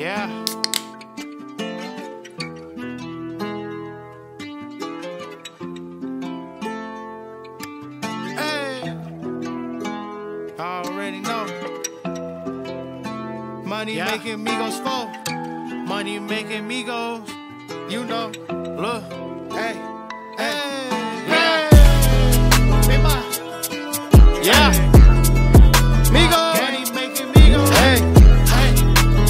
Yeah. Money making Migos fall. Money making Migos. You know, look, hey, hey, yeah. Yeah. Migos. Money making Migos. Hey, hey,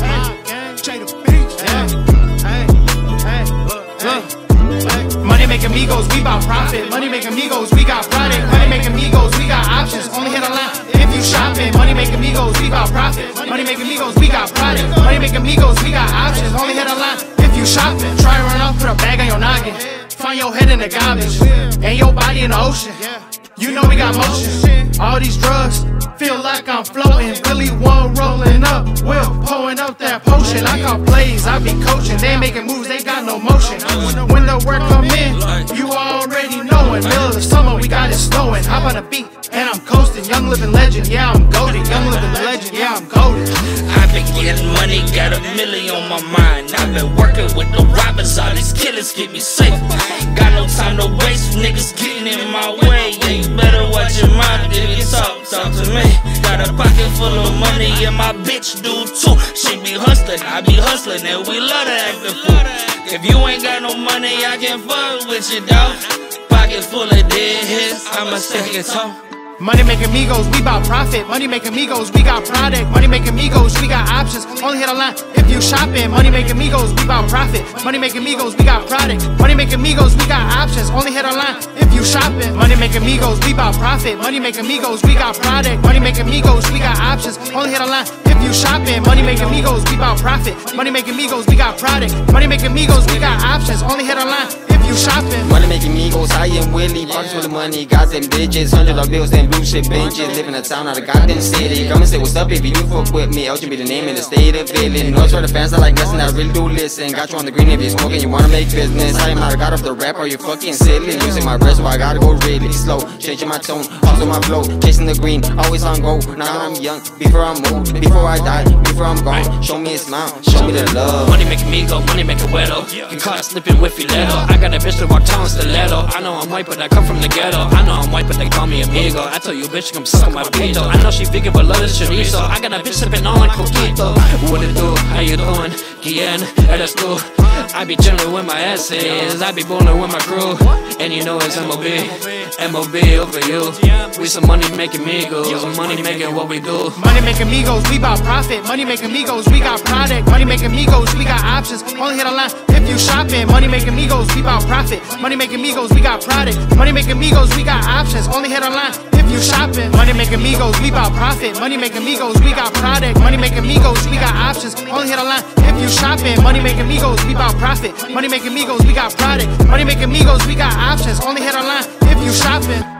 hey. Straight to beach. Hey, hey, hey, look, hey. Money making Migos, we bout profit. Money making Migos, we got product. Money making Migos, we got options. Only hit a line if you shopping. Money making Migos, we bout profit. Money making Migos, we got product. Money making Migos, we got options. Only hit a line if you shopping. Try to run off, put a bag on your noggin. Find your head in the garbage and your body in the ocean. You know we got motion. All these drugs feel like I'm floating. Really one rolling up, well pouring up that potion. I call plays, I be coaching. They making moves, they got no motion. When the work come in, you already knowing. Middle of summer, we got it snowing. Hop on a beat and I'm coasting. Young living legend, yeah I'm goated. Young living legend, yeah I'm goated. I've been getting money, got a million on my mind. I've been working with the robbers, all these killers keep me safe. Got no time to waste, niggas getting in my way. Yeah, you better watch your mind if you talk to me. Got a pocket full of money and my bitch do too. She be hustling, I be hustling, and we love to act the fool. If you ain't got no money, I can't fuck with you, dog. Pocket full of dead hits, I'ma stick it home. Money making Migos, we bout profit. Money making Migos, we got product. Money making Migos, we got options. Only hit a line if you shopping. Money making Migos, we bout profit. Money making Migos, we got product. Money making Migos, we got options. Only hit a line if you shopping. Money making Migos, we bout profit. Money making Migos, we got product. Money making Migos, we got options. Only hit a line if you shopping. Money making Migos, we bout profit. Money making Migos, we got product. Money making Migos, we got options. Only hit a line if you shopping. Money making Migos, I am Willie. Pockets full of money, guys and bitches, $100 bills and blue shit benches. Living in a town out of goddamn city. Come and say what's up if you fuck with me. LG be the name in the state of Philly. No, for the fans, I like nothing, I really do listen. Got you on the green if you smoking, you wanna make business. I am out of God off the rap, are you fucking silly? Losing my breath, so I gotta go really slow. Changing my tone, also my flow. Chasing the green, always on go. Now I'm young, before I'm old, before I die, before I'm gone. Show me a smile, show me the love. Money making me go, money making wedo. You caught slipping with filetto. I got a bitch that walk town stiletto. I know I'm white, but I come from the ghetto. I know I'm white, but they call me amigo. I told you, bitch, come suck on my pito. I know she vegan, but love is chorizo. I got a bitch sipping on like coquito. What it do? How you doing? Guillen, eres tú. I be chilling with my asses. I be bowling with my crew. And you know it's MOB. MOB over you. We some money making Migos. Money making what we do. Money making Migos, we bout profit. Money making Migos, we got product. Money making Migos, we got options. Only hit a line if you shopping. Money making Migos, we bout profit. Money making Migos, we got product. Money making Migos, we got options. Only hit a line if you shopping. Money making Migos, we bout profit. Money making Migos, we got product. Money making Migos, we got options. Only hit a line if you shopping. Money making Migos, we bout profit. Money making Migos, we got product. Money making Migos, we got options. Only hit a line if you shopping.